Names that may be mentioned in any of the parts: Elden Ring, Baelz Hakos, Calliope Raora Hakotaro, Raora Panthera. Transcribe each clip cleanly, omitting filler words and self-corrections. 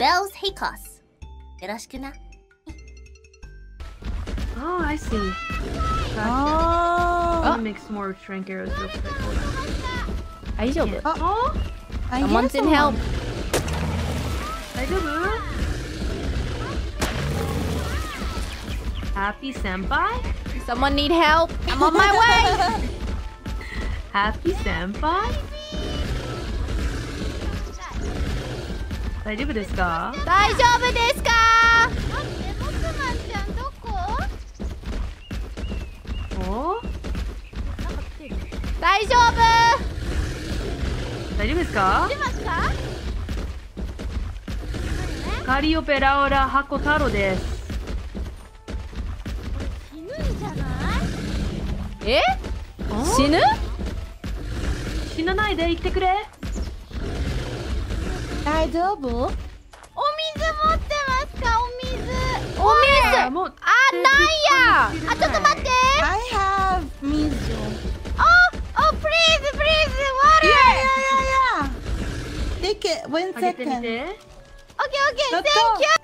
Baelz Hakos. Yoroshiku na. Oh, I see. Gotcha. Oh. Make some more shrink arrows real quick. Aijobu. Uh-oh. Someone's in help. Aijobu. Happy senpai? Someone need help. I'm on my way. Happy senpai? Daijoubu desu ka? Daijoubu desu ka? Oh? Daijoubu! Daijoubu desu ka? Calliope Raora Hakotaro desu. Eh? Oh? Shinu? Shinanai de itte kure. Daijoubu? Omizu motte masu ka? Omizu. Omizu. Ah, nan ya. Ah, chotto matte. I have mizu. Oh, oh, please, please, water. Yeah, yeah, yeah, yeah. Take it. 1 second. Okay, okay. Thank you.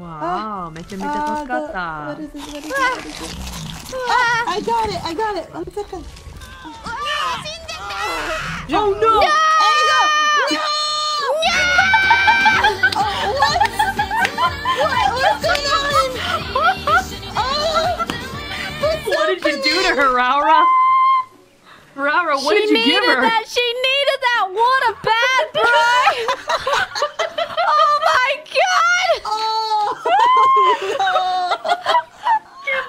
Wow, mechamicha tosukatta. What is this? What is this? What is this? Oh, I got it! I got it! 1 second. Oh, no! No! No! There you go! No! No! Oh, what? What's going on? Oh! What did you do to her, Raora? Raora, what did you give her? She needed that! What a bad boy! Oh my god! Oh! No.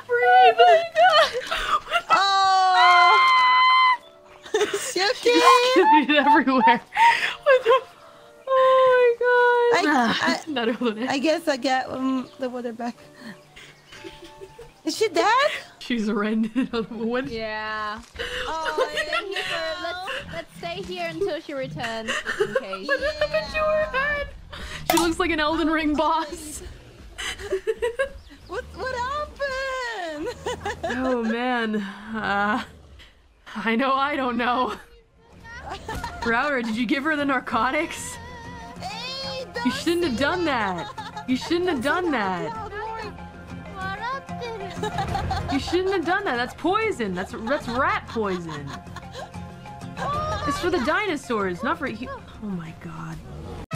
Breathe. Oh my god! Oh! It's okay. Everywhere. What the? Oh my god! I guess I got the water back. Is she dead? She's rendered on the wood. Yeah. Oh, thank you for. Let's stay here until she returns. Just in case. What happened to her head? She looks like an Elden Ring boss. What happened? Oh man, I don't know. Raora, did you give her the narcotics? Hey, you shouldn't have done that. You shouldn't have done that. You shouldn't have done that. That's poison. That's rat poison. It's for the dinosaurs, not for you. Oh my god.